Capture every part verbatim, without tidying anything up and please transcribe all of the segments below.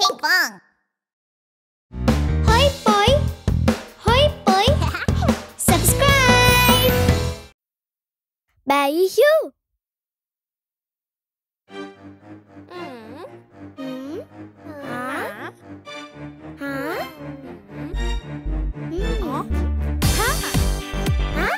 Pinkfong. Hoi boy, hoi boy, subscribe. Bayi Hugh. Hmm, hmm, hah, hah, hmm, oh, hah, hah.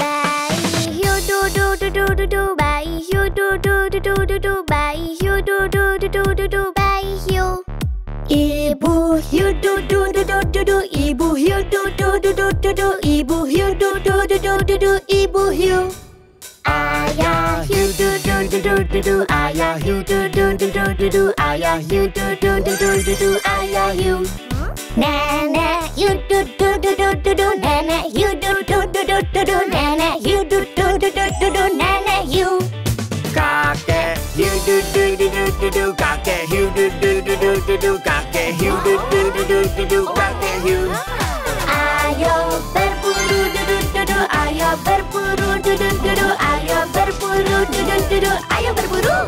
Bayi Hugh do do do do do do. Bayi Hugh do do do do do do. Bayi Hugh do do do do do do. Bayi Hugh. Ibu Hugh do do do do do do. Ibu Hugh do do do do do do. Ibu Hugh do do do do do do. Ibu Hugh. Ayah Hugh do do do do do do. Ayah Hugh do do do do do do. Ayah Hugh do do do do do do. Ayah Hugh. Nenek Hugh do do do do do do. Nenek Hugh do do do do do do. Nenek Hugh do do do do do do. Nenek Hugh. Kakek Hugh do do do do do do. Kakek Hugh do do do do do do. Kakek Hugh do do do do do do. Kakek Hugh. Ayo berburu do do do do. Ayo berburu do do do do. Ayo berburu do do do do. Ayo berburu.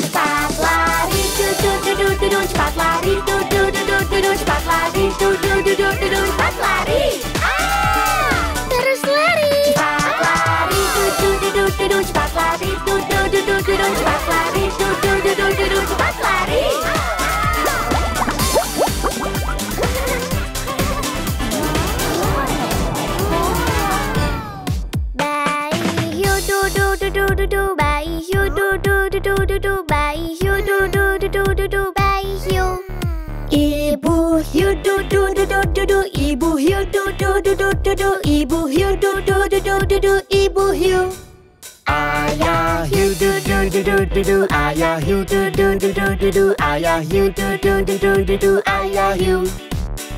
Cepat lari do do do do do. Cepat lari do do do do do. Cepat lari do do do do do. Cepat lari. Terus lari. Cepat lari do do do do do. Cepat lari do do do do do. Cepat lari do do do do do. Cepat lari. Bayi Hugh do do do do do do. Bayi Hugh do do do do do do. Bayi Hugh. Ibu Hugh do do do do do do. Ibu Hugh do do do do do do. Ibu Hugh do do do do do do. Ibu Hugh. Ayah Hugh do do do do do do. Ayah Hugh do do do do do do. Ayah Hugh do do do do do do. Ayah Hugh.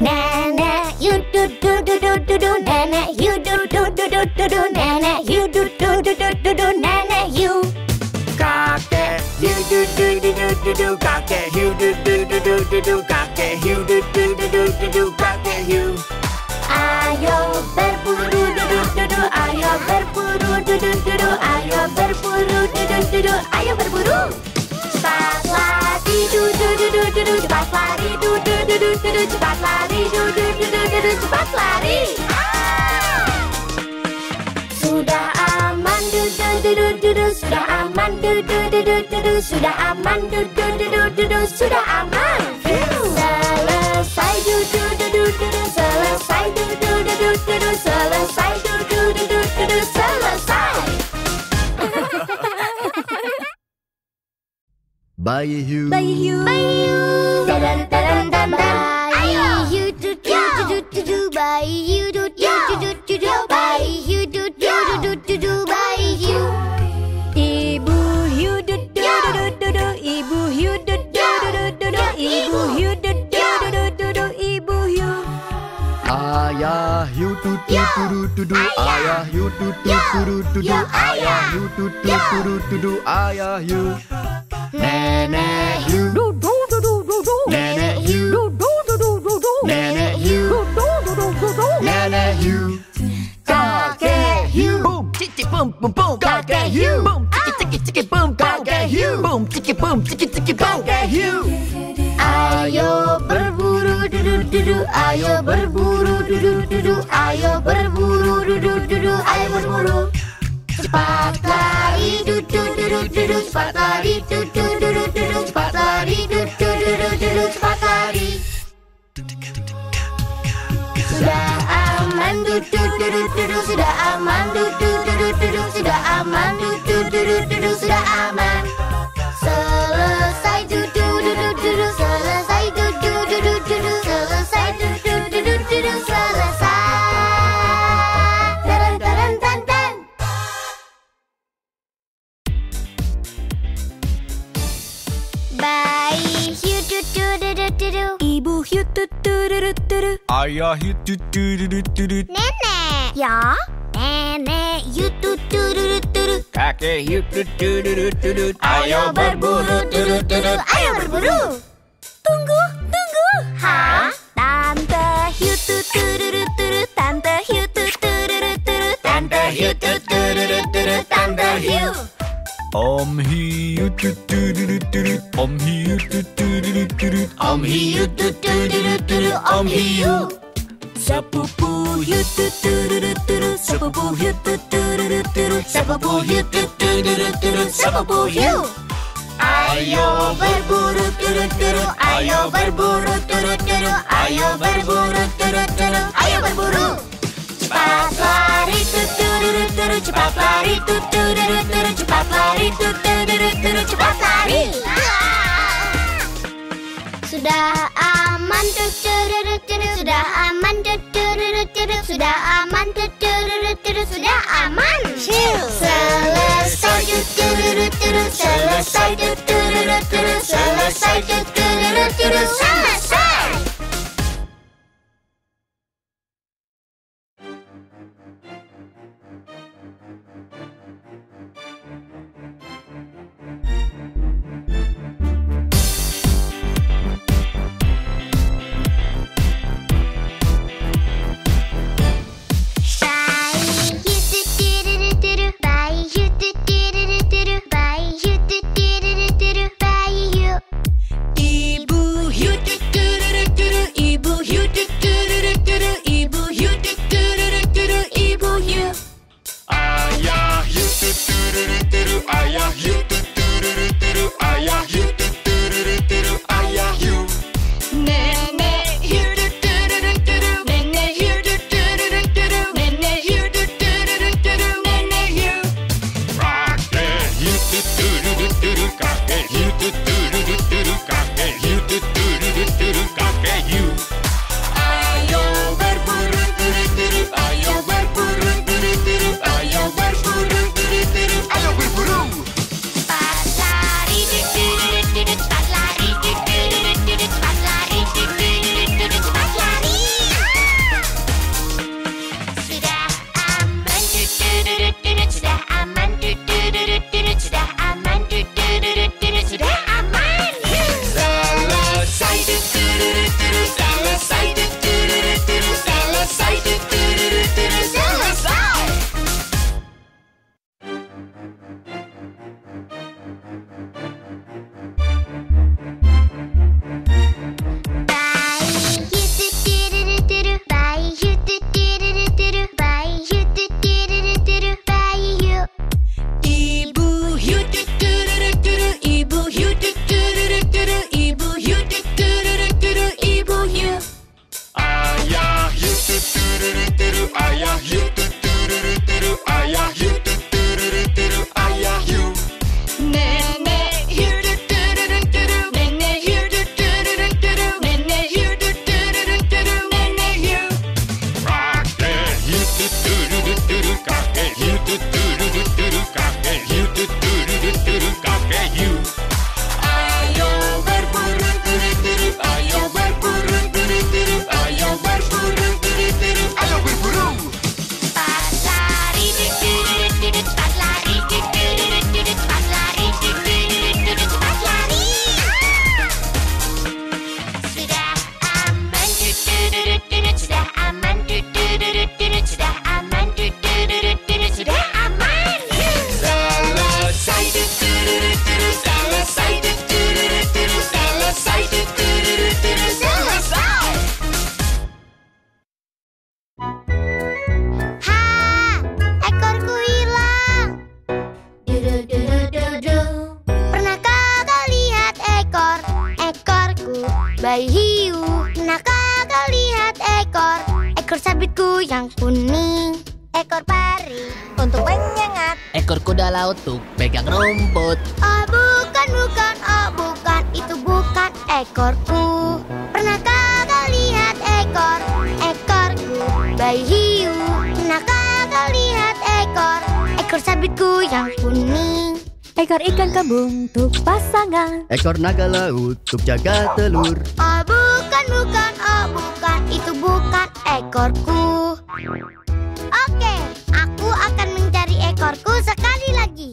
Nenek Hugh do do do do do do. Nenek Hugh do do do do do do. Nenek Hugh do do do do do. Nenek Hugh. Kakek Hugh do do do do do. Kakek Hugh do do do do do. Kakek Hugh do do do do do. Kakek Hugh. Ayo berburu do do do do. Ayo berburu do do do do. Ayo berburu do do do do. Ayo berburu. Cepat lari do do do do do. Cepat lari do do do do do. Cepat lari do do do do do. Cepat lari. Sudah aman do do do do do. Sudah aman do do do do do. Sudah aman do do do do do. Sudah aman. Selesai do do do do do. Selesai do do do do do. Selesai do do do do. Selesai. Bayi Hugh, Bayi Hugh, Bayi Hugh, taran taran taran, Bayi Hugh do do do do do, Bayi Hugh do do do do do, Bayi Hugh do do do do do, Bayi Hugh. Ibu Hugh do do do do do, Ibu Hugh do do do do do, Ibu Hugh do do do do do, Ibu Hugh. Ayah Hugh do do do do do, Ayah Hugh do do do do do, Ayah Hugh do do do do, Ayah Hugh. Nenek Hugh do do do do do do. Nenek Hugh do do do do do. Nenek Hugh do do do do do. Nenek Hugh. Kakek Hugh boom tiki boom boom boom. Kakek Hugh boom tiki tiki tiki boom. Kakek Hugh boom tiki boom tiki tiki boom. Kakek Hugh. Ayo berburu du du du du. Ayo berburu du du du du. Ayo berburu du du du du. Ayo berburu. Cepat lari du du du du du. Cepat lari du du du du du. Cepat lari du du du du du. Cepat lari. Sudah aman du du du du du. Sudah aman du du du du du. Sudah aman du du du du du. Sudah aman. Selesai du du du du du. Selesai du du du du du. Selesai du du du du du. Selesai. Bayi Hugh do do do do do do. Ibu Hugh do do do do do do. Ayah Hugh do do do do do. Nenek. Ya. Nenek Hugh do do do do do. Kakek Hugh do do do do do. Ayo berburu do do do do. Ayo berburu. Tunggu, tunggu. Hah? Tante Hugh do do do do do. Tante Hugh do do do do do. Tante Hugh do do do do do. Tante Hugh. Om hiu tut tut tut tut, om hiu tut tut tut tut, om hiu tut tut tut tut, om hiu. Sapupu hiu tut tut tut tut, sapupu hiu tut tut tut tut, sapupu hiu tut tut tut tut, sapupu hiu. Ayo berburu turut turut, ayo berburu turut turut, ayo berburu turut turut, ayo berburu. Cepat lari tut turut turut, cepat lari tut turut turut, cepat lari tut turut turut, cepat lari. Sudah aman tut turut turut, sudah aman tut turut turut, sudah aman tut turut turut, sudah aman. Selesai tut turut turut, selesai tut turut turut, selesai tut turut turut, selesai. Ekor naga laut untuk jaga telur. Oh bukan, bukan, oh bukan, itu bukan ekorku. Oke, aku akan mencari ekorku sekali lagi.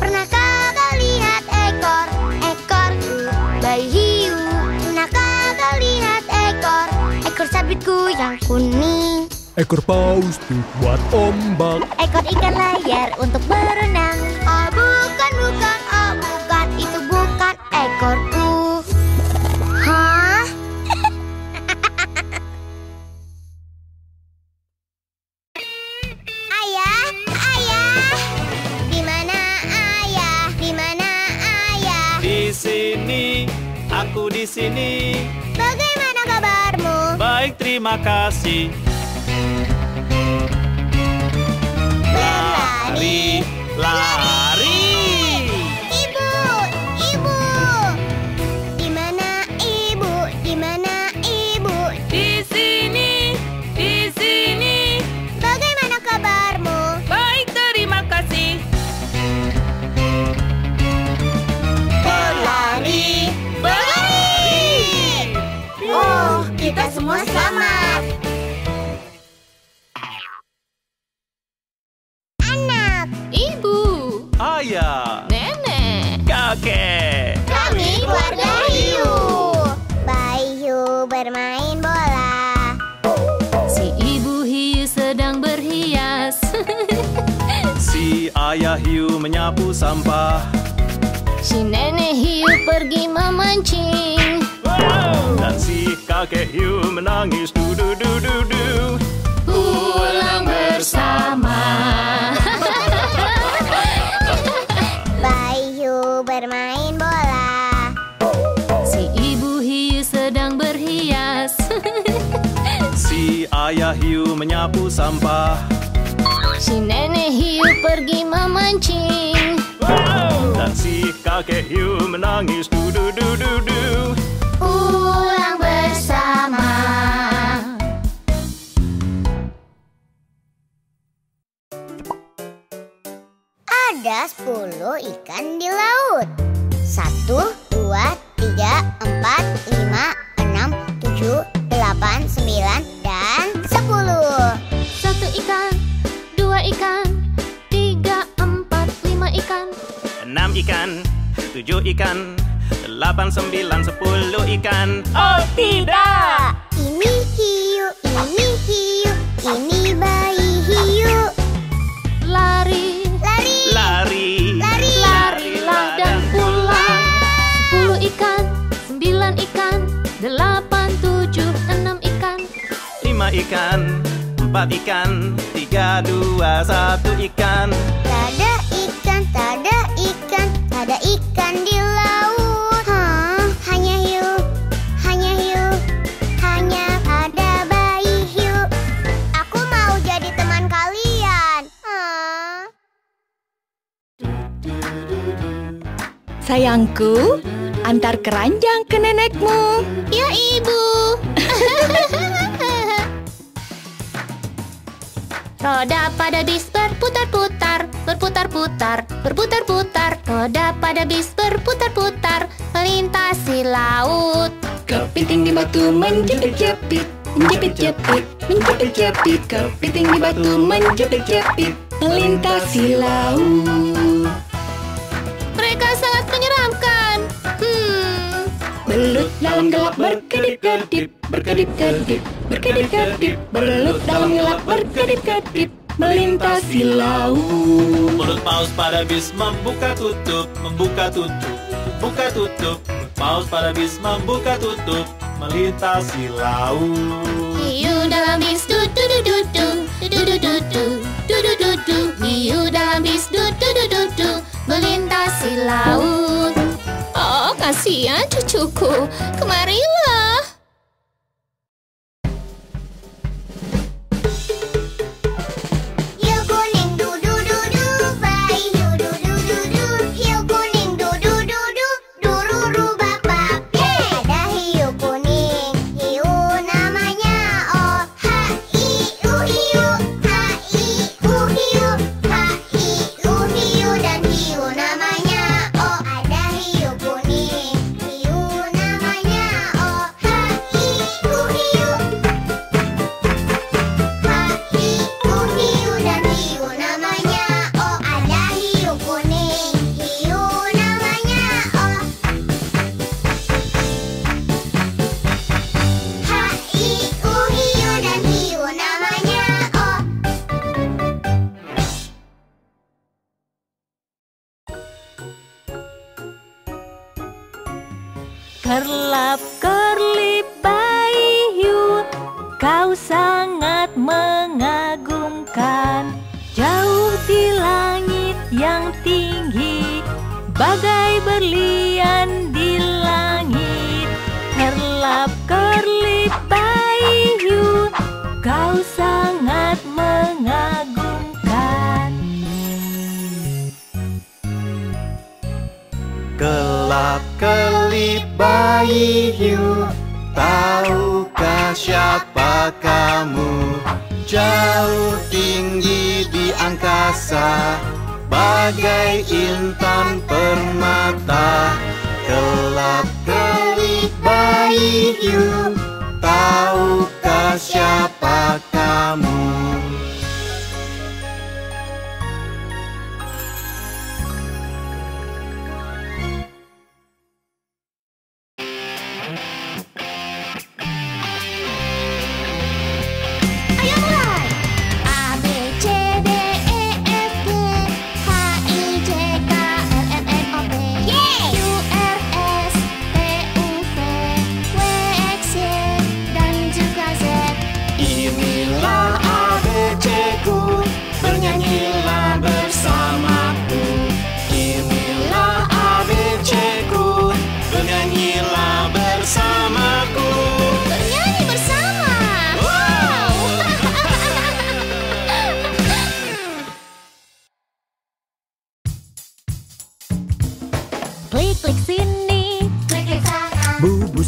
Pernahkah kau lihat ekor, ekorku? Bayi hiu. Pernahkah kau lihat ekor, ekor sabitku yang kuning? Ekor berpaus buat ombak. Ekor ikan layar untuk berenang. Oh bukan, bukan, oh bukan, itu bukan ekorku. Hah? Ayah, ayah, di mana ayah? Di mana ayah? Di sini, aku di sini. Bagaimana kabarmu? Baik, terima kasih. Lari, lari. Ibu, ibu. Di mana ibu? Di mana ibu? Di sini, di sini. Bagaimana kabarmu? Baik, terima kasih. Berlari, berlari. Oh, kita semua selamat. Ayah, nenek, kakek. Kami keluarga hiu. Bayu bermain bola. Si ibu hiu sedang berhias. Si ayah hiu menyapu sampah. Si nenek hiu pergi memancing. Wow. Dan si kakek hiu menangis. Du, du, du, du, du. Pulang bersama. Bermain bola. Si ibu hiu sedang berhias. Si ayah hiu menyapu sampah. Si nenek hiu pergi memancing. Wow. Dan si kakek hiu menangis. Du, du, du, du, du. Pulang bersama. Ada sepuluh ikan di laut. Satu, dua, tiga, empat, lima, enam, tujuh, delapan, sembilan, dan sepuluh. Satu ikan, dua ikan, tiga, empat, lima ikan, enam ikan, tujuh ikan, delapan, sembilan, sepuluh ikan. Oh tidak! Ini hiu, ini hiu, ini bayi hiu. Lari. Lari, lari, larilah dan pulang. Sepuluh ikan, sembilan ikan, delapan, tujuh, enam ikan, lima ikan, empat ikan, tiga, dua, satu ikan. Tada ikan, tada ikan, tada ikan di laut. Hah, hanya hiu, hanya hiu, hanya ada bayi hiu. Aku mau jadi teman kalian. Hah. Sayangku, antar keranjang ke nenekmu. Ya, Ibu. Roda pada bis berputar-putar, berputar-putar, berputar-putar. Roda pada bis berputar-putar, melintasi laut. Kepiting di batu menjepit-jepit, menjepit-jepit, menjepit-jepit. Kepiting di batu menjepit-jepit, melintasi laut. Berlut dalam gelap berkedip-kedip, berkedip-kedip, berkedip-kedip. Berlut dalam gelap berkedip-kedip, melintasi laut. Mulut paus pada bis membuka tutup, membuka tutup, buka tutup. Paus pada bis membuka tutup, melintasi laut. Hiu dalam bis du-du-du-du-du, du-du-du-du, du-du-du-du. Hiu dalam bis du-du-du-du-du, melintasi laut. Oh, kasihan cucuku. Kemarilah. Oh, Kerlap kerlip Bayu, kau sangat mengagumkan. Jauh di langit yang tinggi, bagai berlian di langit. Kerlap kerlip Bayu, kau sangat mengagumkan. Kerlap kerlip Bayu, tahukah siapa kamu? Jauh tinggi di angkasa, bagai intan permata. Kelap kelip Bayu, tahukah siapa kamu?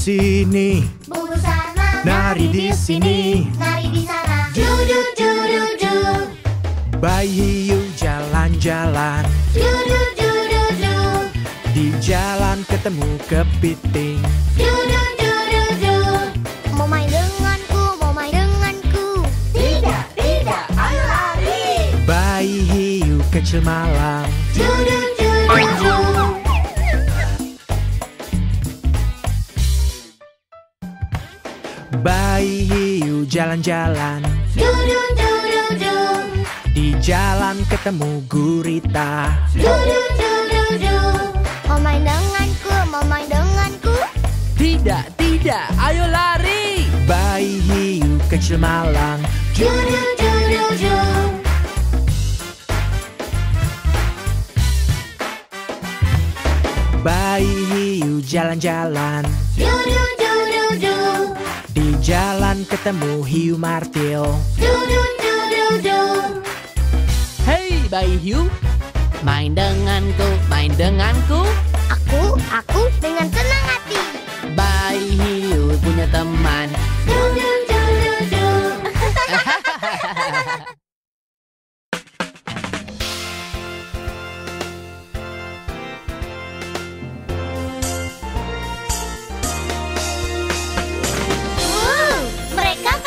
Sini, bubu sana, nari di sini, nari di sana, judu judu du. Bayi Hiu jalan-jalan, judu judu du. Di jalan ketemu kepiting, judu judu du. Mau main denganku, mau main denganku. Tidak, tidak, ayo lari. Bayi Hiu kecil malang, judu judu du. Bayi Hiu jalan-jalan, du-du-du-du-du. Di jalan ketemu gurita, du-du-du-du-du. Mau main denganku, mau main denganku. Tidak, tidak, ayo lari. Bayi Hiu kecil malang, du-du-du-du-du. Bayi Hiu jalan-jalan, du-du-du-du-du. Di jalan ketemu hiu martil, du du du du du. Hei Bayi Hiu, main denganku, main denganku. Aku, aku dengan senang hati. Bayi Hiu punya teman, du du du du du.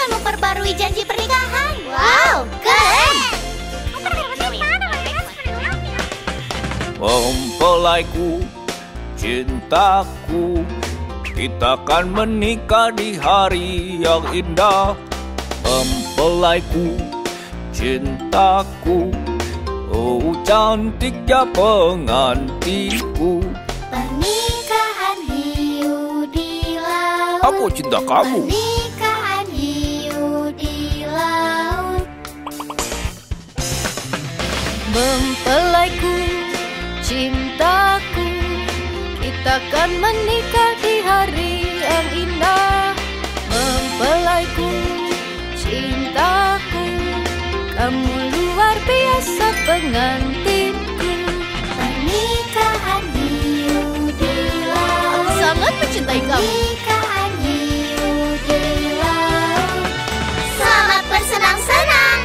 Memperbarui janji pernikahan. Wow, keren! Mempelaiku, cintaku, kita akan menikah di hari yang indah. Mempelaiku, cintaku, oh cantiknya pengantiku. Pernikahan hiu di laut, aku cinta kamu. Mempelaiku, cintaku, kita akan menikah di hari yang indah. Mempelaiku, cintaku, kamu luar biasa pengantinku. Pernikahan hiu di laut, sangat mencintai kamu. Pernikahan hiu di laut, selamat bersenang-senang.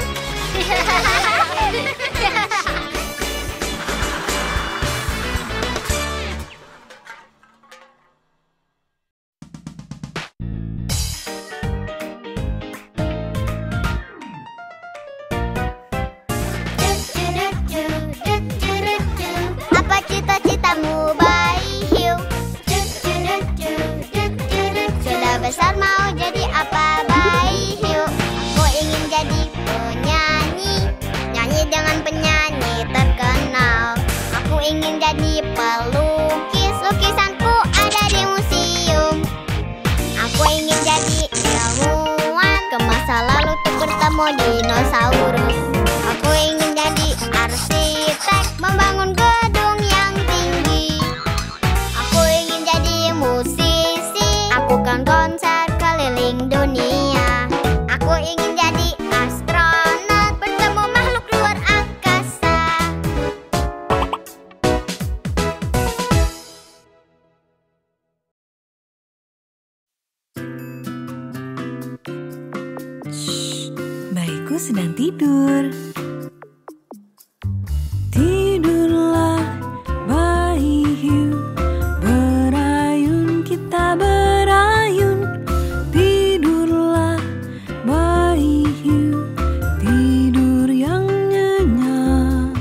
Ingin jadi pelukis, lukisanku ada di museum. mau dinosaurus. Aku ingin jadi arsitek, membangun gedung yang tinggi. Aku ingin jadi musisi, aku kan konser keliling dunia. Aku ingin jadi astronot, bertemu makhluk luar angkasa. Sedang tidur. Tidurlah bayi hiu, berayun kita berayun. Tidurlah bayi hiu, tidur yang nyenyak.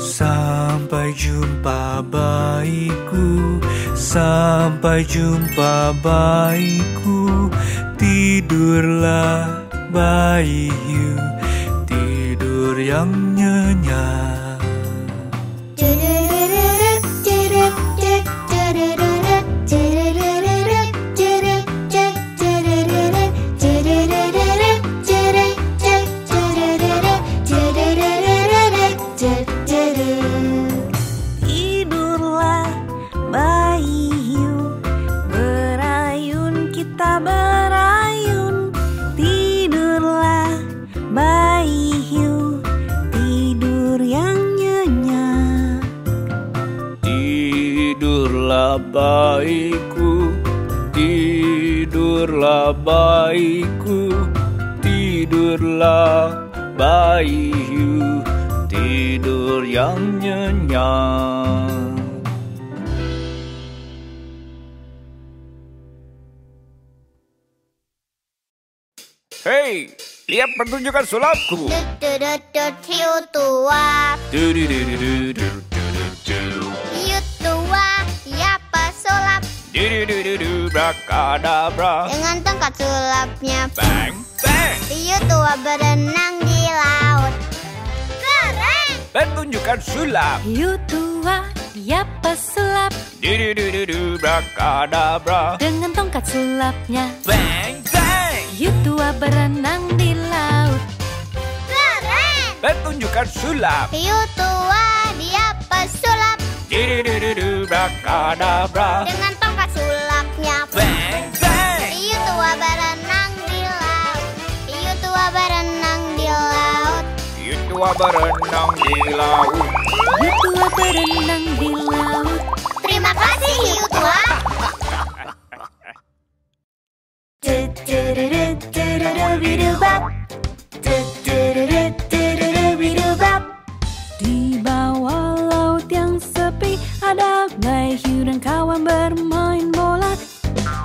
Sampai jumpa bayiku, sampai jumpa bayiku. Tidurlah bayi hiu, tidur yang nyenyak. Tidurlah bayi hiu, berayun kita berayun. Bayi hiu, tidur yang nyenyak. Tidurlah bayiku, tidurlah bayiku. Tidurlah bayi hiu, tidur yang nyenyak. Hey, lihat pertunjukan sulapku. Hiu tua, hiu tua, siapa sulap? Brakadabra, dengan tongkat sulapnya. Bang, bang. Hiu tua berenang di laut. Keren. Pertunjukan sulap. Hiu tua, siapa sulap? Brakadabra, dengan tongkat sulapnya. Bang, bang. Hiu tua berenang di laut. Keren! Pertunjukan sulap. Hiu tua dia pesulap. Didididu brakadabra, dengan tongkat sulapnya. Bang, bang. Hiu tua berenang di laut. Hiu tua berenang di laut. Hiu tua berenang di laut. Hiu tua berenang di laut. Terima kasih hiu tua. Di bawah laut yang sepi, ada bayi hiu dan kawan bermain bola.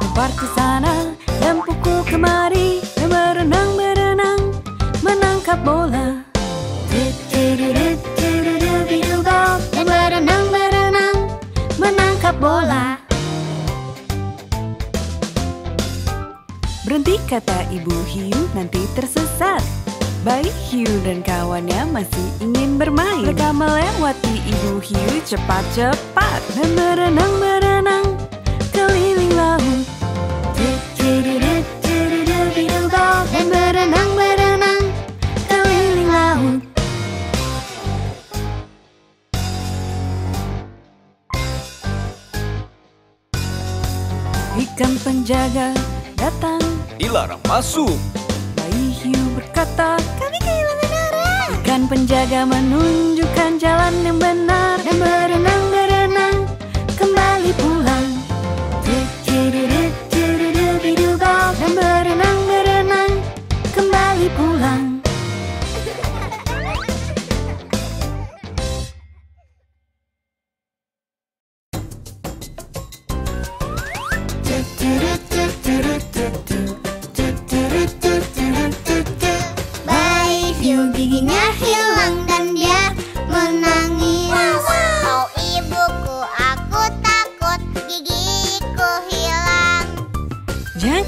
Lempar ke sana dan pukul kemari, berenang-berenang menangkap bola. Berenang-berenang menangkap bola. Berhenti, kata ibu hiu, nanti tersesat. Bayi hiu dan kawannya masih ingin bermain. Mereka melewati ibu hiu cepat-cepat dan berenang-berenang keliling laut. Dan berenang-berenang keliling laut. Ikan penjaga datang, dilarang masuk. Bayi hiu berkata, kami kehilangan arah. Ikan penjaga menunjukkan jalan yang benar, dan berenang-berenang kembali pulang. Dan berenang-berenang kembali pulang.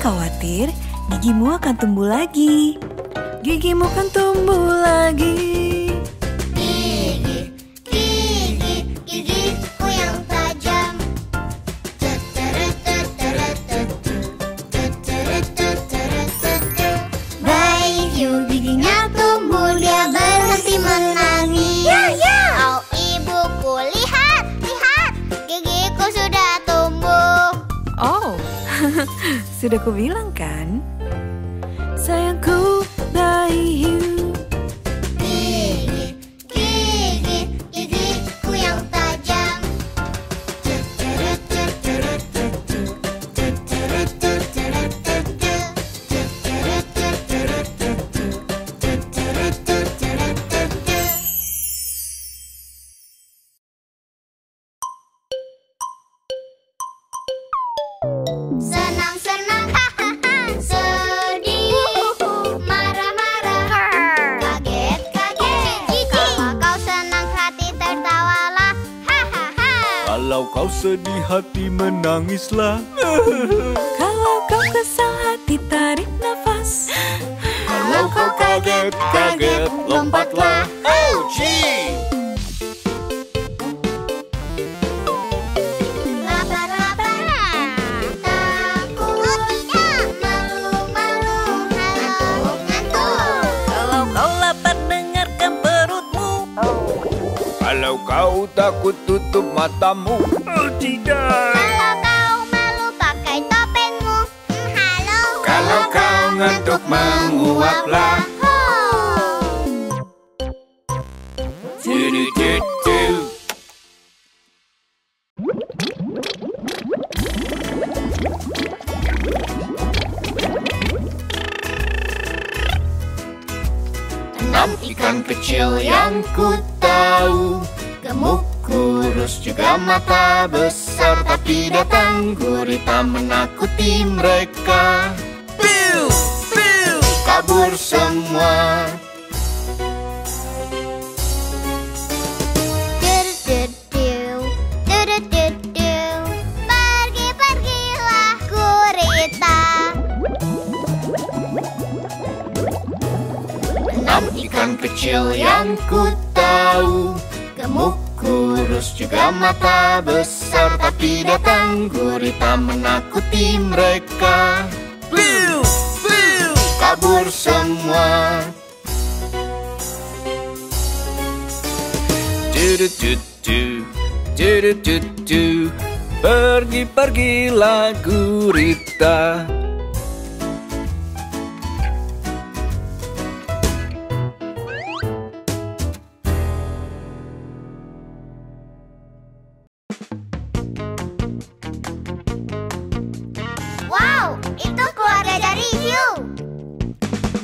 Khawatir, gigimu akan tumbuh lagi. Gigimu akan tumbuh lagi. Gigi, gigi, gigiku yang tajam. Bayi hiu gigi Sudah kubilang kan, sayangku bayi hiu. Gigi, gigi, gigiku yang tajam. Kalau kau sedih hati, menangislah. Kalau kau kesal hati, tarik nafas. Kalau kau kaget, kaget, lompatlah. Ouchie! Kalau kau takut tutup matamu. Oh tidak. Kalau kau malu pakai topengmu. Hmm, halo. Kalau kau ngantuk menguaplah. Enam ikan kecil yang ku tahu, gemuk, kurus, juga mata besar, tapi datang gurita menakuti mereka. Piu, piu, kabur semua. Pergi-pergilah gurita. Enam ikan kecil yang ku tahu, gemuk, kurus, juga mata besar, tapi datang gurita menakuti mereka. Piu, piu, kabur semua. Du-du-du-du, du-du-du-du, pergi-pergilah gurita.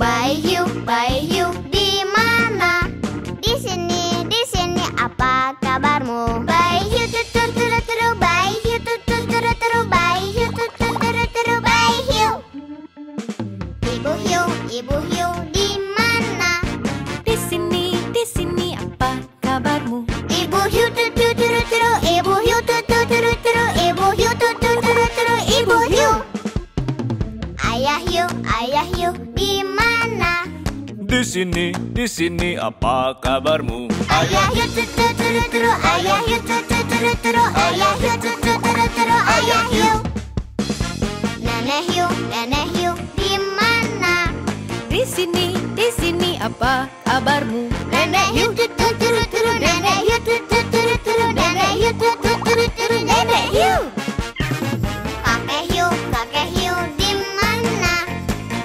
Bayi hiu, bayi hiu, di mana? Di sini, di sini, apa kabarmu? Bayi hiu, tutur, tutur, tutur, bayi hiu, tutur, tutur, tutur, bayi hiu, tutur, tutur, tutur, bayi hiu. Ibu hiu, ibu hiu, di mana? Di sini, di sini, apa kabarmu? Ibu hiu, tutur, tutur, tutur, ibu hiu, tutur, tutur, tutur, ibu hiu, tutur, tutur, tutur, ibu hiu. Ayah hiu, ayah hiu, di mana? Di sini, di sini, apa kabarmu? Ayah hiu, tutur, tutur, tutur, ayah hiu, tutur, tutur, tutur, ayah hiu, tutur, tutur, tutur, ayah hiu. Nenek hiu, nenek hiu, di mana? Di sini, di sini, apa kabarmu? Nenek hiu, tutur, tutur, tutur, nenek hiu, tutur, tutur, tutur, nenek hiu, tutur, tutur, tutur, nenek hiu. Kakek hiu, kakek hiu, di mana?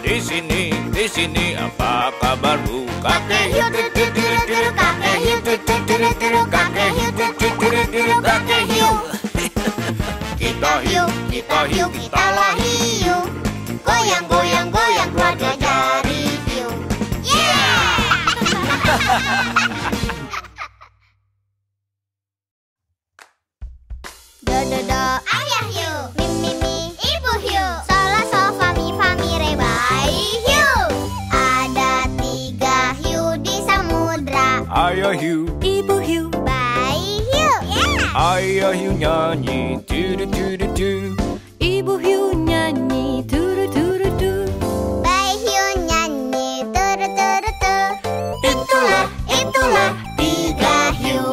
Di sini, di sini, apa kabarmu? Kakek hiu, tutur, tutur, kakek hiu, tutur, tutur, kakek hiu, tutur, tutur, kakek hiu. Kita hiu, kita hiu, kita lah hiu. Goyang, goyang, goyang, keluarga dari hiu. Yeah! Do, do, do, ayah hiu. Mi, mi, mi, ibu hiu. Sola, sol, fa, mi, fa, mi, re, bayi hiu. Ada tiga hiu di samudra. Ayah hiu, ibu hiu, bayi hiu. Ayah hiu nyanyi tu tu tu tu, ibu hiu nyanyi tu tu tu, bayi hiu nyanyi tu tu tu. Itulah, itulah tiga hiu.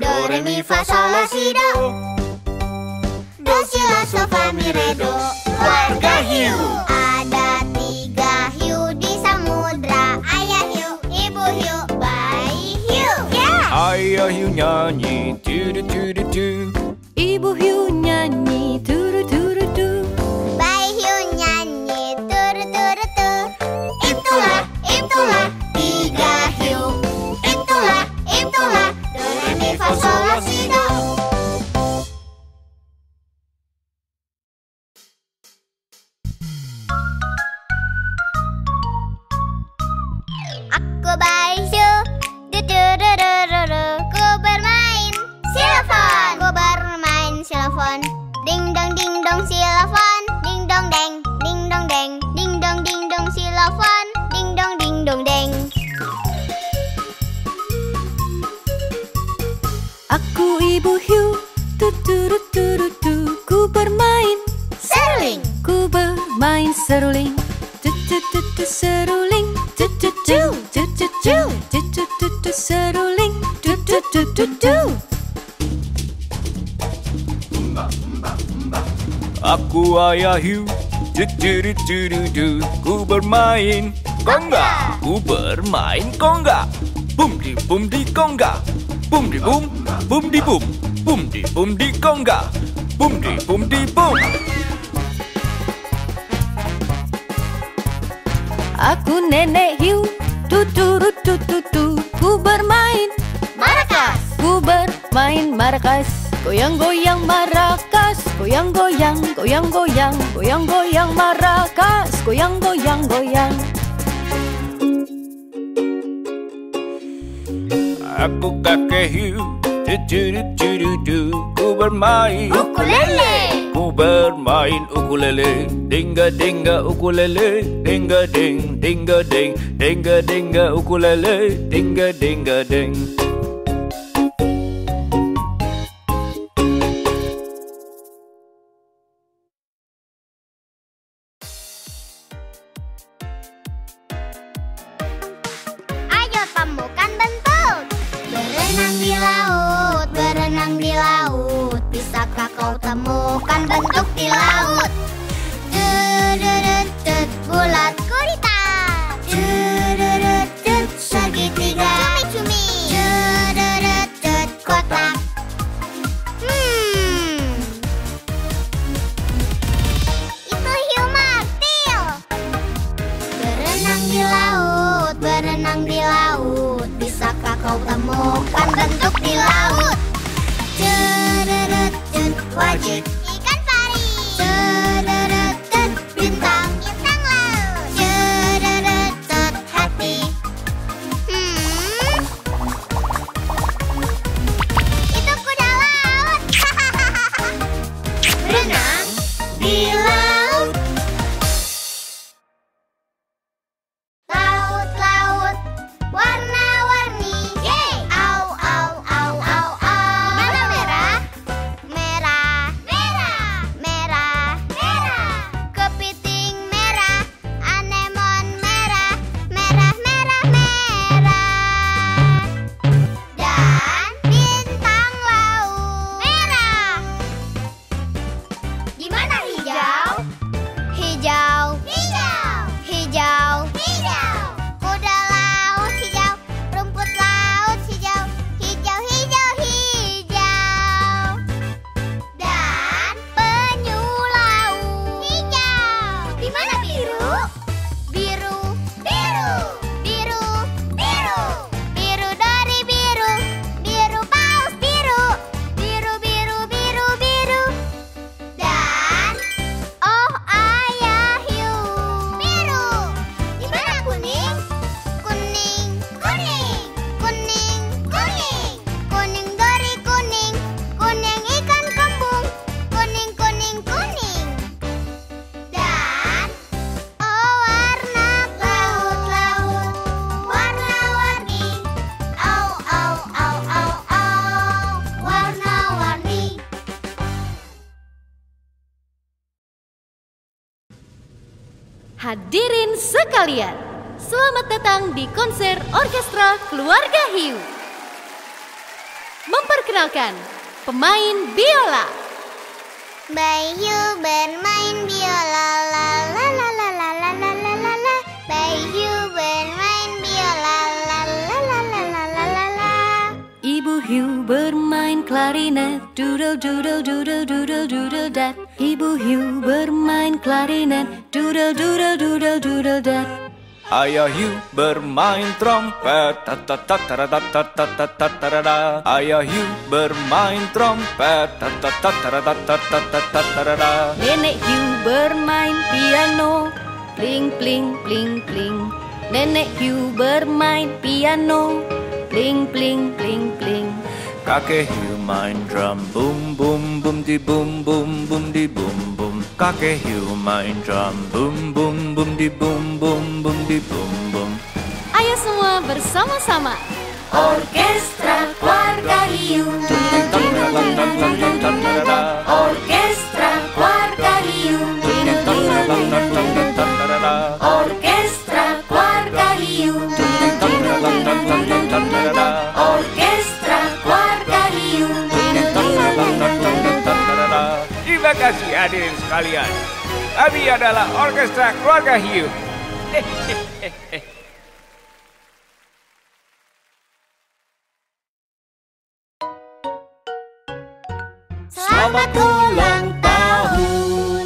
Do re mi fa sol la si do, do si la sol fa mi re do. Keluarga hiu. Ada tiga hiu di samudra. Ayah hiu, ibu hiu, bayi hiu. Ayah hiu nyanyi tu tu tu tu, ibu hiu nyanyi tu tu tu tu. Aku baisu, ku bermain silafon. Ku bermain silafon. Ding dong ding dong silafon. Ding dong deng, ding dong deng. Ding dong ding dong silafon. Ding dong ding dong deng. Aku ibu hiu, tuturuturutu. Ku bermain seruling. Ku bermain seruling. Tutututu seruling. Tututu tututu tututu seruling. Tutututu. Aku ayah hiu, tutututu. Ku bermain kongga. Ku bermain kongga. Bum di bum di kongga. Bum di bum, bum di bum, bum di bum di kongga, bum di bum di bum. Aku nenek hiu, tuturu tututu, ku bermain marakas, ku bermain marakas, goyang goyang marakas, goyang goyang, goyang goyang, goyang goyang marakas, goyang goyang goyang. Aku kakek hiu, ku bermain ukulele, ku bermain ukulele, dingga dingga ukulele, dingga ding, dingga ding, dingga dingga ukulele, dingga dingga ding. Temukan bentuk di laut. Dudududud, bulat gurita. Dudududud, segitiga. Cumi-cumi. Dudududud, kotak. Hmm. Itu hiu martil. Berenang di laut, berenang di laut. Bisakah kau temukan bentuk di laut? Wajib ikan pari. Dudududud, bintang. Bintang laut. Dudududud, hati. Hmm. Itu kuda laut. Berenang di laut. Laut-laut warna-warni. Yeay. Au, au, au, au, au. Mana merah? Hadirin sekalian, selamat datang di konser orkestra Keluarga Hiu. Memperkenalkan pemain biola. Bayi hiu bermain biola, la la la la la la la la la. Bayi hiu bermain biola, la la la la la la la. Ibu hiu bermain klarinet, doodle doodle doodle doodle doodle dat. Ibu hiu bermain klarinet, doodle doodle doodle doodle dat. Ayah hiu bermain trompet, tatatatataratatatatatara. Ayah hiu bermain trompet, tatatatataratatatatatara. Nenek hiu bermain piano, pling pling pling pling. Nenek Hiu bermain piano, pling pling pling pling. Kakek Hiu main drum, boom boom boom di boom boom boom di boom boom. Kakek Hiu main drum, boom boom boom di boom boom boom di boom boom. Ayo semua bersama-sama. Orkestra Keluarga Hiu. Orkestra Keluarga Hiu. Orkestra Keluarga Hiu. Orkestra Keluarga Hiu. Terima kasih hadirin sekalian. Kami adalah Orkestra Keluarga Hiu. Hehehe. Selamat ulang tahun.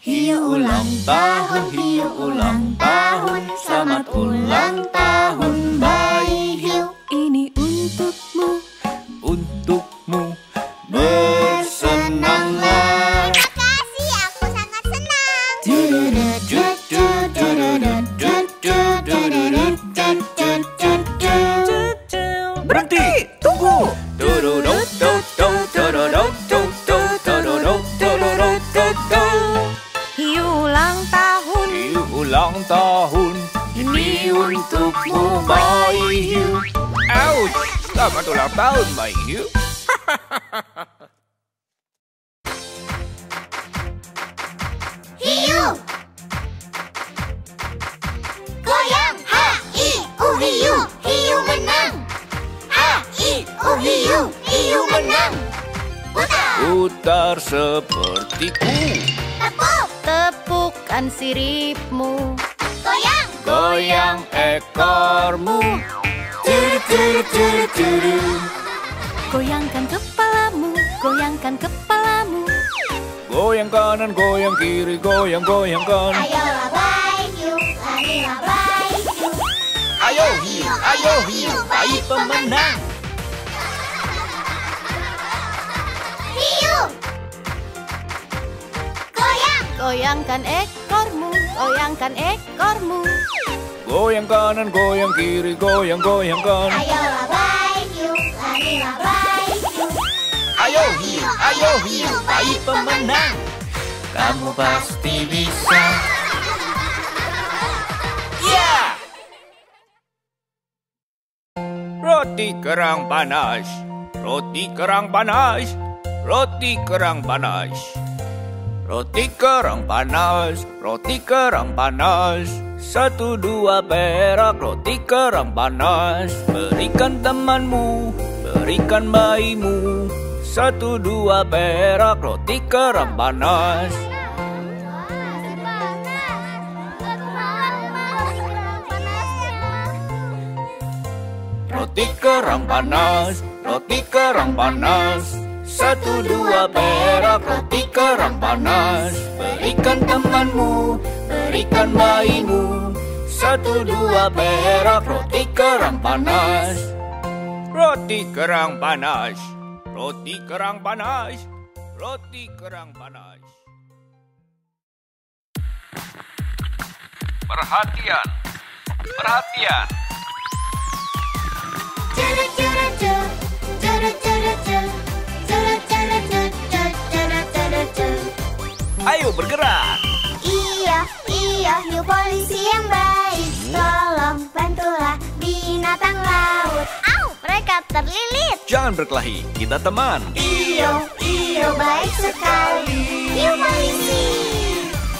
Hiu ulang tahun, hiu ulang tahun. Selamat ulang tahun bayi hiu. Ini untukmu, untukmu. Bersenanglah. Terima kasih, aku sangat senang. Berhenti, tunggu. Hiu ulang tahun, hiu ulang tahun. Ini untukmu, bayi hiu. Ouch, selamat ulang tahun, bayi hiu. Hiu goyang, H I U hiu, hiu menang. Oh hiu, hiu menang. Putar, putar sepertiku. Tepuk, tepukan siripmu. Goyang, goyang ekormu. Curu, curu, curu, curu. Goyangkan kepalamu, goyangkan kepalamu. Goyang kanan, goyang kiri, goyang, goyang kanan. Ayolah bayi hiu, larilah bayi hiu. Ayo hiu, ayo hiu, bayi pemenang. Hiu goyang, goyangkan ekormu, goyangkan ekormu. Goyang kanan, goyang kiri, goyang, goyang kanan. Ayolah bayi hiu, larilah bayi hiu. Ayo hiu, ayo hiu, bayi pemenang. Kamu pasti bisa. Ya! Yeah! Roti kerang panas, roti kerang panas. Roti kerang panas, roti kerang panas, roti kerang panas. Satu dua perak roti kerang panas. Berikan temanmu, berikan bayimu. Satu dua perak roti kerang panas. Roti kerang panas, roti kerang panas. Satu dua perak roti kerang panas. Berikan temanmu, berikan bayimu. Satu dua perak roti kerang panas. Roti kerang panas, roti kerang panas, roti kerang panas. Perhatian, perhatian. Curu curu curu, curu curu curu. Ayo bergerak. Iya, iya, hiu polisi yang baik. Tolong bantulah binatang laut. Au, mereka terlilit. Jangan berkelahi, kita teman. Iyo, iyo, baik sekali. Hiu polisi.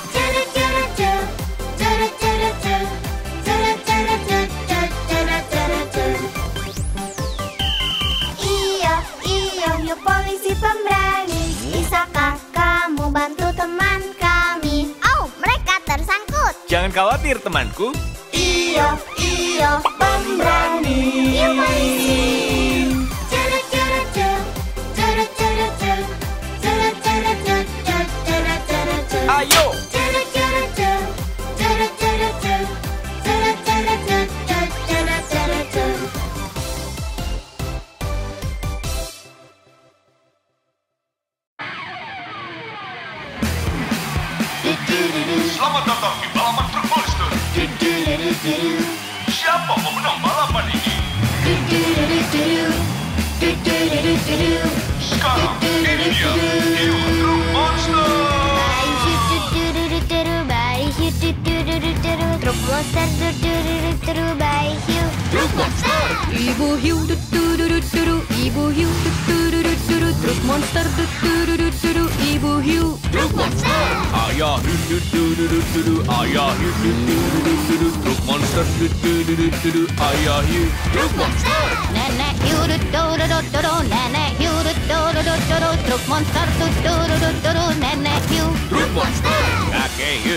Cerut, cerut, cerut, cerut, cerut, cerut, cerut, cerut, cerut, cerut, cerut, cerut. Iyo, iyo, hiu polisi pemberani. Bisakah kamu bantu teman kami? Oh, mereka tersangkut. Jangan khawatir, temanku. Iya, iya, pemberani. Hiu polisi. Cerut, cerut, cerut, cerut, cerut, cerut, cerut, cerut, cerut, cerut, cerut, cerut, cerut. Ayo. Cerut, cerut, cerut, cerut, cerut, cerut, cerut, cerut, cerut, cerut, cerut, cerut, cerut. Selamat datang di balapan truk monster. Siapa pemenang balapan ini? Sekarang ini dia, Dewa Truk Monster. Truk Monster, bayi hiu. Truk Monster, ibu hiu, ibu hiu, Truk Monster, ibu hiu. Truk Monster, ayah hiu, ayah hiu, Truk Monster, ayah hiu. Truk Monster, nenek hiu, nenek hiu, Truk Monster, nenek hiu. Truk Monster, kakek hiu,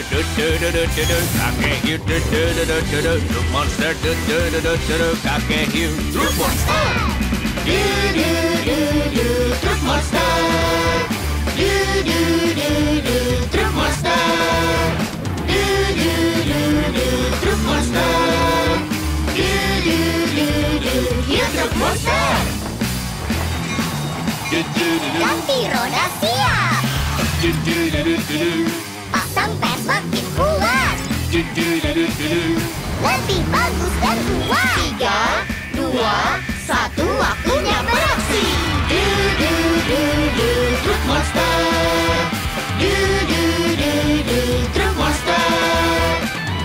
kakek hiu, Truk Monster, kakek hiu, Truk Monster. Du du du du, Truk Monster. Du du du du, Truk Monster. Du du du du, Truk Monster. Du du du du, ya Truk Monster. Ganti roda siap. Pasang pers makin kuat. Lebih bagus dan kuat. Tiga, dua, satu, waktunya beraksi. Du du du du, Truk Monster. Du du du du, Truk Monster.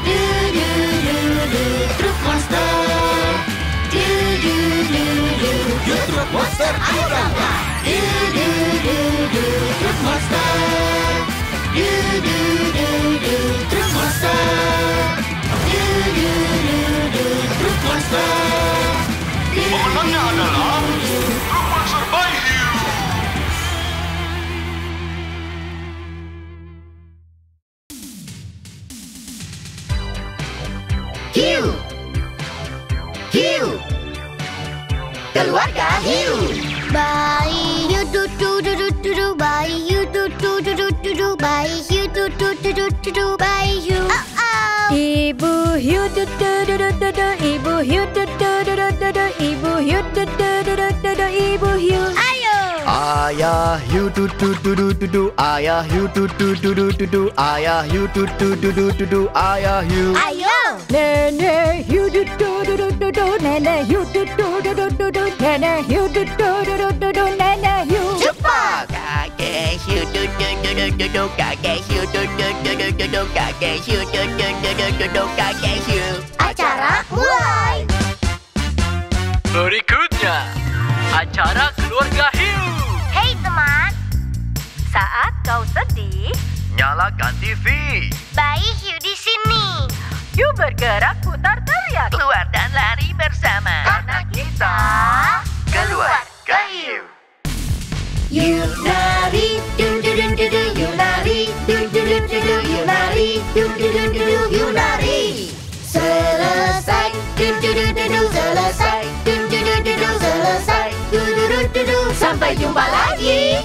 Du du du du, Truk Monster. Du du du du, Truk Monster. Ayo berangkat. Du du du du, Truk Monster. Du du du du, Truk Monster. Truk Monster. Pemenangnya adalah Truk Monster Bayi Hiu. Hiu, hiu, keluarga hiu. Bayi hiu du du du du du du, bayi hiu du du du du du du, bayi hiu du du du du du du, bayi hiu. Ibu hiu du du du du du, ibu hiu du du du du du, ibu hiu du du du du du, ibu hiu. Ayo. Ayah hiu du du du du du, ayah hiu du du du du du, ayah hiu du du du du du, ayah hiu. Ayo. Nenek hiu du du du du du, nenek hiu du du du du du, nenek hiu du du du du du, nenek hiu. Cepat. Kakek hiu du du du du du, kakek hiu du du du du du, kakek hiu du du du du, kakek hiu. Acara mulai. Berikutnya acara keluarga hiu. Hey teman, saat kau sedih, nyalakan T V. Bayi hiu di sini. Hiu bergerak, putar, teriak, keluar dan lari bersama. Karena kita keluarga hiu. You nari, do do do do do. You nari, do do do do do. You nari, do do do do do. You nari. Selesai, do do do do do. Selesai, do do do do do. Selesai, do do do do do. Sampai jumpa lagi.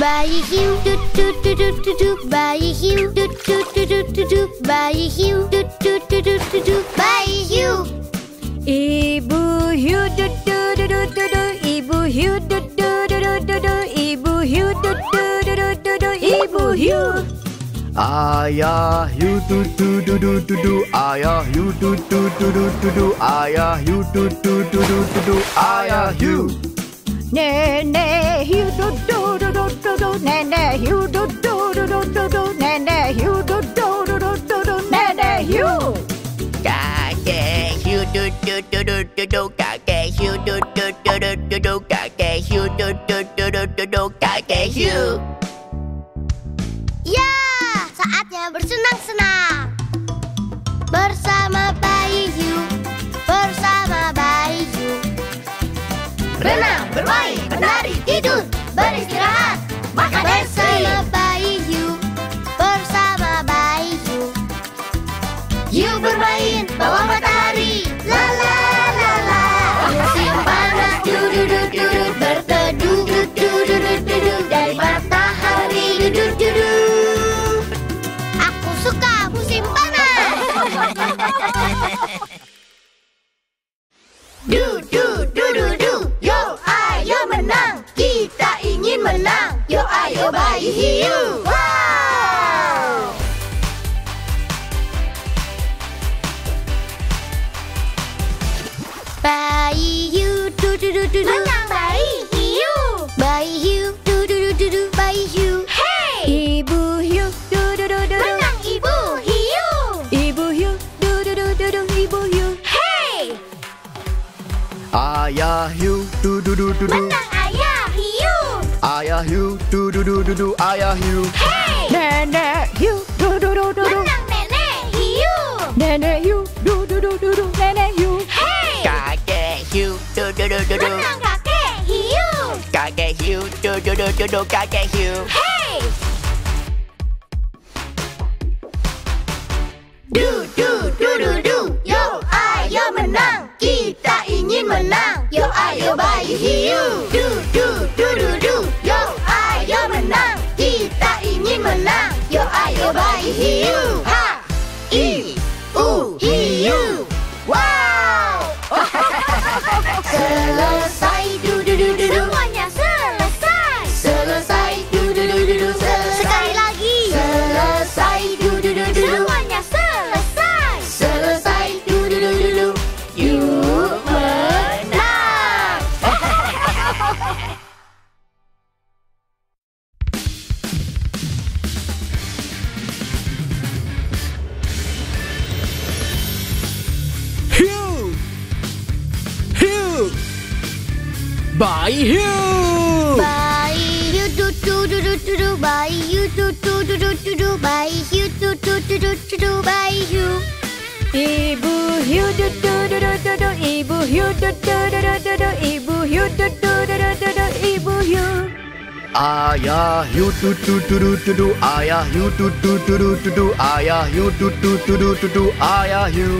Bayi hiu du du du du du du, bayi hiu du du du du du du, bayi hiu du du du du du du, bayi hiu. Ibu hiu du du du du du du, ibu hiu du du du du du du, ibu hiu du du du du du du, ibu hiu. Ayah hiu du du du du du du, ayah hiu du du du du du du, ayah hiu du du du du du du, ayah hiu. Nenek hiu du du du du du du, nenek hiu du du du du du du, nenek hiu du du du du du du, nenek hiu. Kakek hiu du du du du du du, kakek hiu du du du du du du, kakek hiu du du du du du du, kakek hiu. Ya, saatnya bersenang-senang bersama bayi hiu, bersama bayi hiu. Renang, bermain, menari, tidur, beristirahat, makan dan bersama bayi hiu, bersama bayi hiu. Hiu bermain bawah matahari, la la la la. Musim panas, duduk duduk duduk, berteduh, duduk duduk duduk dari matahari, duduk duduk. Aku suka musim panas. Du, du, du, du, du. Yo, ayo menang. Kita ingin menang. Yo, ayo bayi hiu. Wow! Bayi hiu, du, du, du, du, du. Menang bayi hiu. Bayi hiu, du, du, du, du, du. Bayi hiu. Hey! Ibu hiu, du, du, du, du. Menang ibu hiu. Ibu hiu, du, du, du, du, du. Ibu hiu. Ayah hiu, du du du du. Menang ayah hiu. Ayah hiu, du du du du du. Ayah hiu. Hey! Nenek hiu, du du du du. Menang nenek hiu. Nenek hiu, du du du du du. Nenek hiu. Hey! Kakek hiu, du du du du du. Menang kakek hiu. Kakek hiu, du du du du du. Kakek hiu. Hey! Du du du du du. Yo, ayo menang. Kita ingin menang. Yo, ayo bayi hiu. Du, du, du, du, du. Yo, ayo menang. Kita ingin menang. Yo, ayo bayi hiu. Ha, i, u, hiu. Wow. Selesai. Du, du, du, du, du. Semuanya selesai. Selesai. Du, du, du, du, du. Sekali lagi. Selesai. Du, du, du, du. Semuanya selesai. Selesai. Du, du, du, du, du. Bayi hiu. Bayi hiu tu tu tu tu tu tu. Bayi hiu tu tu tu tu tu tu. Bayi hiu tu tu tu tu tu tu. Bayi hiu. Ibu hiu tu tu tu tu tu tu. Ibu hiu tu tu tu tu tu tu. Ibu hiu tu tu tu tu tu. Ibu hiu. Ayah hiu tu tu tu tu tu tu. Ayah hiu tu tu tu tu tu tu. Ayah hiu tu tu tu tu tu. Ayah hiu.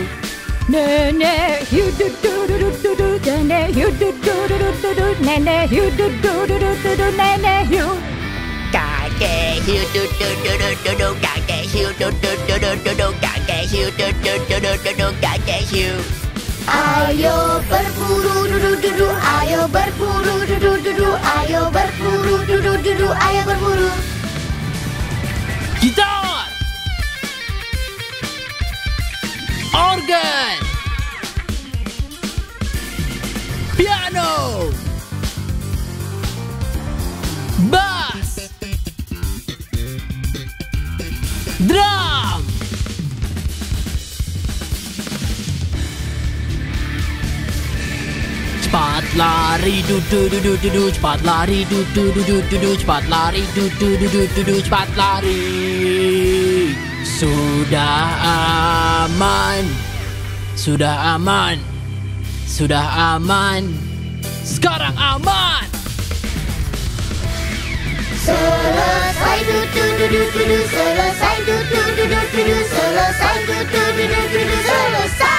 Nenek hiu du du du du du. Nenek hiu du du du du du. Nenek hiu du du du du du. Nenek hiu. Kakek hiu du du du du du. Kakek hiu du du du du du. Kakek hiu du du du du du. Kakek hiu. Ayo berburu du du du du. Ayo berburu du du du du. Ayo berburu du du du du. Ayo berburu. Kita. Organ, piano, bass, drum, cepat lari du du du du du, cepat lari du du du du du, cepat lari du du du du du, cepat lari. Sudah aman, sudah aman, sudah aman, sekarang aman. Selesai du du du du du, selesai du du du du, selesai du du du du, selesai.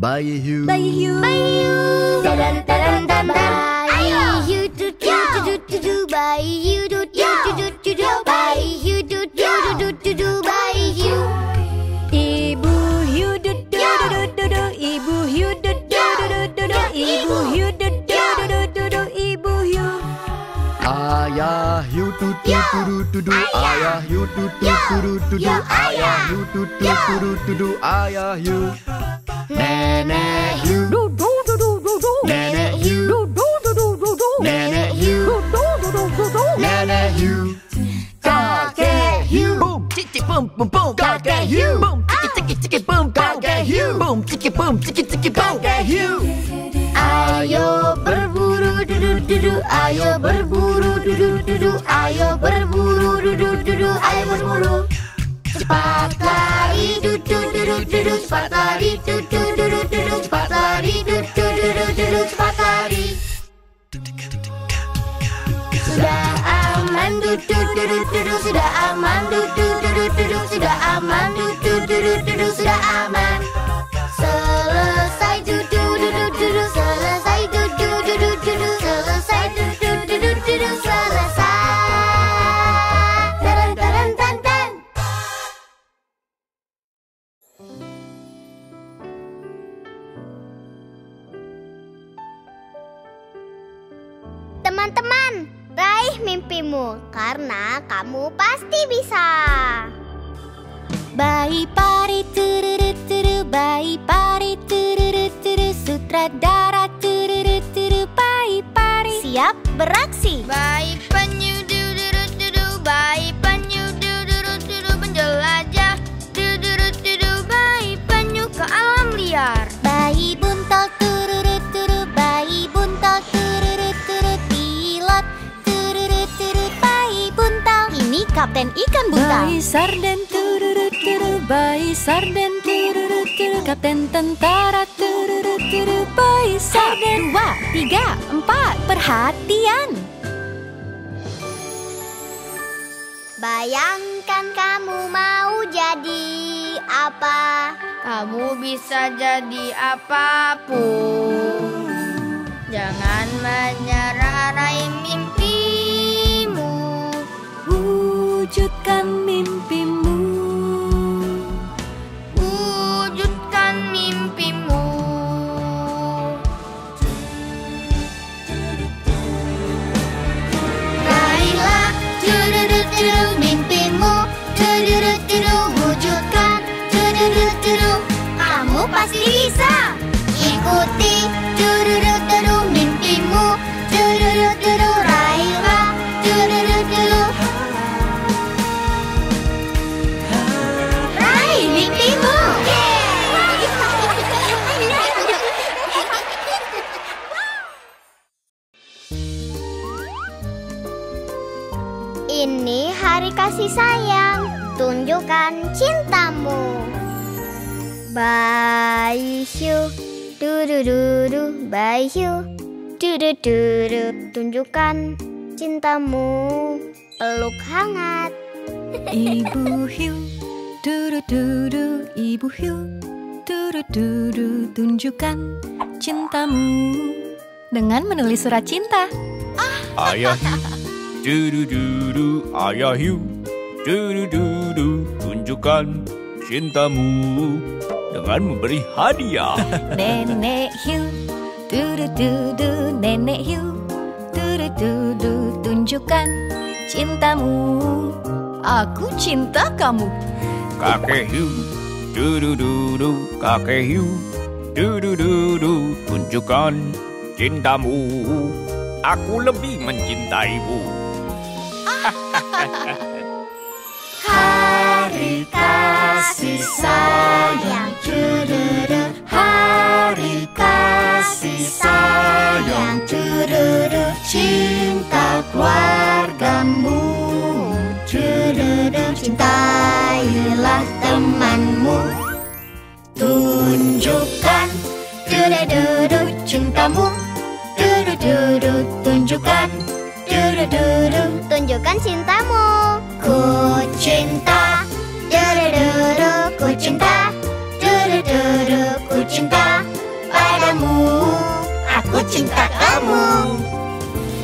Bayi hiu. Bayi hiu. Bayi hiu. Tadan tadan tadan. Bayi hiu du du du du du. Bayi hiu du du du du du. Bayi hiu du du du du du. Bayi hiu. Ibu hiu du du du du du. Ibu hiu du du du du du. Ibu hiu du du du du du. Ibu hiu. Ayah hiu du du du du du. Ayah hiu du du du du du. Ayah hiu du du du du. Ayah hiu. Nenek hiu, du du du du du. Nenek hiu, du du du du du. Nenek hiu, du du du du. Nenek hiu. Kakek hiu, boom tiki boom boom boom. Kakek hiu, boom tiki tiki tiki boom. Kakek hiu, boom tiki boom tiki tiki boom. Kakek hiu. Ayo berburu du du du du. Ayo berburu du du du du. Ayo berburu du du du du. Ayo berburu. Cepat lari du du du du du. Cepat lari du du du du du. Cepat lari du du du du du. Cepat lari. Sudah aman du du du du du. Sudah aman du du du du du. Sudah aman du du du du du. Sudah aman. Selesai du du du du. Selesai du du du du. teman-teman, raih mimpimu karena kamu pasti bisa. Bayi pari tururut turu, bayi pari tururut turu, sutradara tururut turu, bayi pari siap beraksi. Bayi penyu dururut turu, bayi penyu dururut turu, menjelajah dururut turu, bayi penyu ke alam liar. Bayi buntal tururut turu, bayi buntal tururut turu, pilot tururut turu, bayi buntal. Ini kapten ikan buntal. Bayi sarden tururut turu, bayi sarden tururut turu, kapten tentara tururut turu, bayi sarden. Dua, tiga, empat, perhatian. Bayangkan kamu mau jadi apa? Kamu bisa jadi apapun. Jangan menyerah, raih mimpimu. Wujudkan mimpimu. Wujudkan mimpimu. Raihlah turu-turu mimpimu. Turu-turu wujudkan. Turu-turu, kamu pasti bisa. Ikuti turu-turu mimpimu. Turu-turu, raihlah turu-turu. Raih mimpimu. Ini hari kasih sayang. Tunjukkan cintamu. Bayi Shu, durururu, Bayi Shu, durururu, tunjukkan cintamu, peluk hangat. Ibu Hiu, durururu, Ibu Hiu, durururu, tunjukkan cintamu dengan menulis surat cinta. Ayah Dudududu, Ayah Hiu, dudududu, tunjukkan cintamu dengan memberi hadiah. Nenek Hiu, dudududu, Nenek Hiu, dudududu, tunjukkan cintamu. Aku cinta kamu. Kakek Hiu, dudududu, Kakek Hiu, dudududu, tunjukkan cintamu. Aku lebih mencintaimu. Hari kasih sayang, dururur. Hari kasih sayang, dururur. Cinta keluargamu, dururur. Cintailah temanmu, tunjukkan dururur cintamu, dururur. Tunjukkan dururur, tunjukkan cintamu. Ku cinta, durururu, ku cinta, durururu, ku cinta padamu. Aku cinta kamu.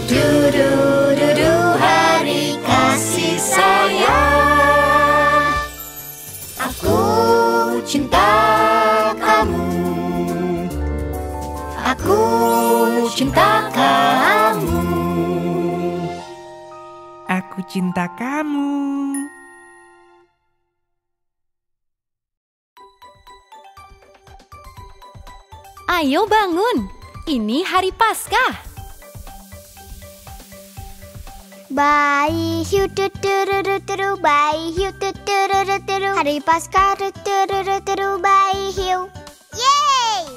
Durururu, hari kasih sayang. Aku cinta kamu. Aku cinta kamu. Aku cinta kamu. Ayo bangun, ini hari Paskah. Bayi Hiu tuturuturu, Bayi Hiu tuturuturu, hari Paskah tuturuturu, Bayi Hiu. Yeay!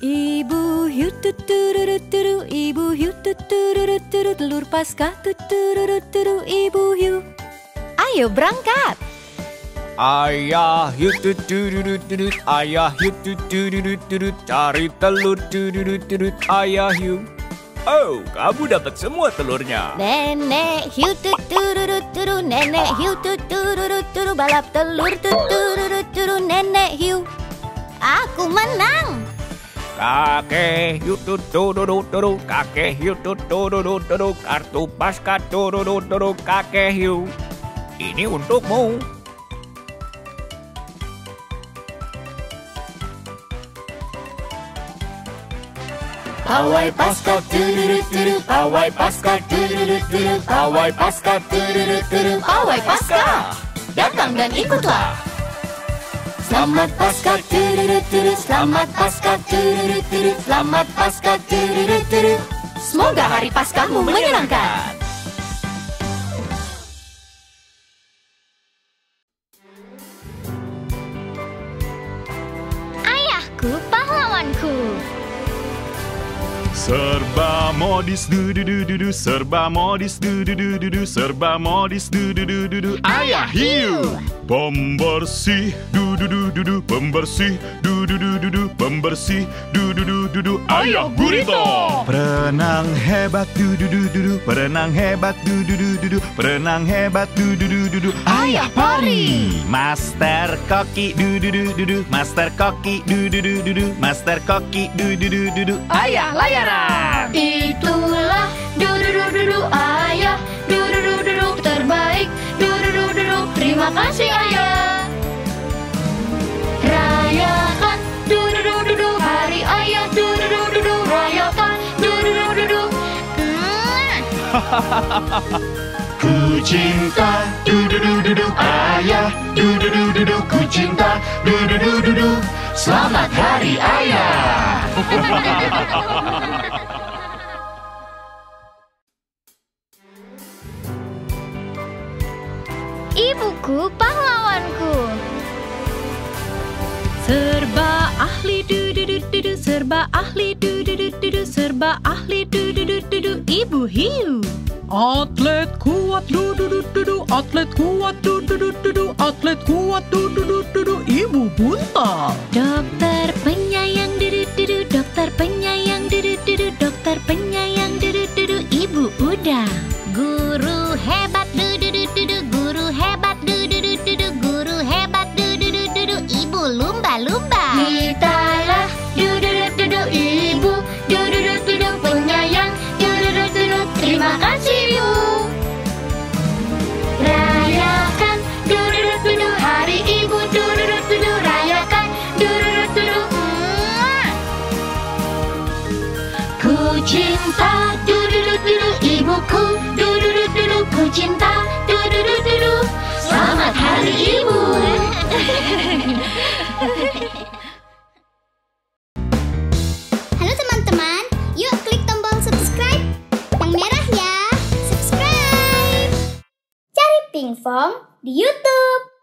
Ibu Hiu tuturuturu, Ibu Hiu tuturuturu, telur Paskah tuturuturu, Ibu Hiu. Ayo berangkat. Ayah Hiu tuturuturu, Ayah Hiu tuturuturu, cari telur tuturuturu, Ayah Hiu. Oh, kamu dapat semua telurnya. Nenek Hiu tuturuturu, Nenek Hiu tuturuturu, balap telur tuturuturu, Nenek Hiu. Aku menang. Kakek Hiu tuturuturu, Kakek Hiu tuturuturu, kartu Paskah tuturuturu, Kakek Hiu. Ini untukmu. Pawai Pascal, tururuturu, Pawai Pascal, tururuturu, Pawai Pascal, tururuturu, Pawai Pascal. Datang dan ikutlah. Selamat Pascal, tururuturu, selamat Pascal, tururuturu, selamat Pascal, tururuturu. Semoga hari Pascalmu menyenangkan. Ayahku, pahlawanku. Serba modis du du du du du, serba modis du du du du du, serba modis du du du du du. Ayah hiu, pembersih du du du du du, pembersih du du du du du, pembersih du du du du du. Ayah gurito, perenang hebat du du du du du, perenang hebat du du du du du, perenang hebat du du du du du. Ayah pari, master koki du du du du du, master koki du du du du du, master koki du du du du du. Ayah layar. Itulah duduk-duduk ayah, duduk-duduk terbaik, duduk-duduk terima kasih ayah. Rayakan duduk-duduk hari ayah, duduk-duduk rayakan duduk-duduk. Ku cinta duduk-duduk ayah, duduk-duduk ku cinta duduk-duduk. Selamat hari ayah. Ibuku pahlawanku. Serba ahli dududududu, serba ahli dududududu, serba ahli dududududu. Ibu hiu. Atlet kuat dududududu, atlet kuat dududududu, atlet kuat dududududu. Ibu buntal. Dokter penyayang dudududu, dokter penyayang dudududu, dokter penyayang dudududu. Ibu udang. Guru hebat dududududu, guru hebat dududududu, guru hebat dududududu. Ibu lumba-lumba. Kitalah dududududu ibu, dududududu penyayang dududududu. Terima kasih. Cinta duduk-duduk ibuku, duduk-duduk ku cinta duduk-duduk. Selamat hari ibu. Halo teman-teman, yuk klik tombol subscribe yang merah ya. Subscribe. Cari Pinkfong di YouTube.